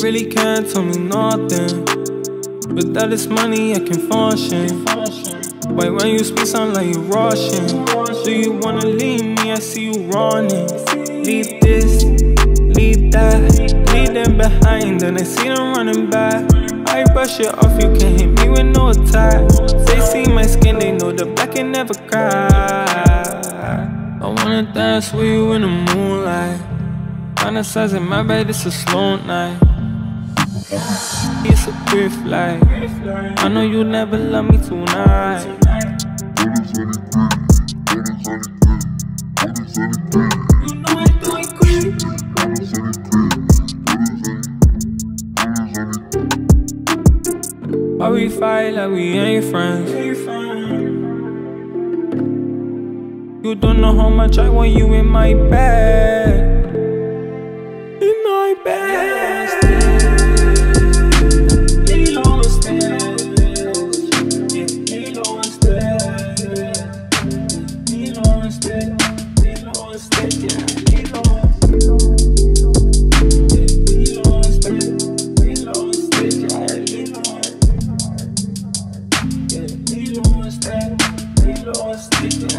You really can't tell me nothing. With all this money I can function. Why when you speak sound like you rushing? Do you wanna leave me? I see you running. Leave this, leave that, leave them behind, and I see them running back. I brush it off, you can't hit me with no attack. They see my skin, they know the black can never cry. I wanna dance with you in the moonlight, fantasizing my bed, it's a slow night. It's a brief life, I know you never love me tonight. You know I do it quick. Why we fight like we ain't friends? You don't know how much I want you in my bed. Stick.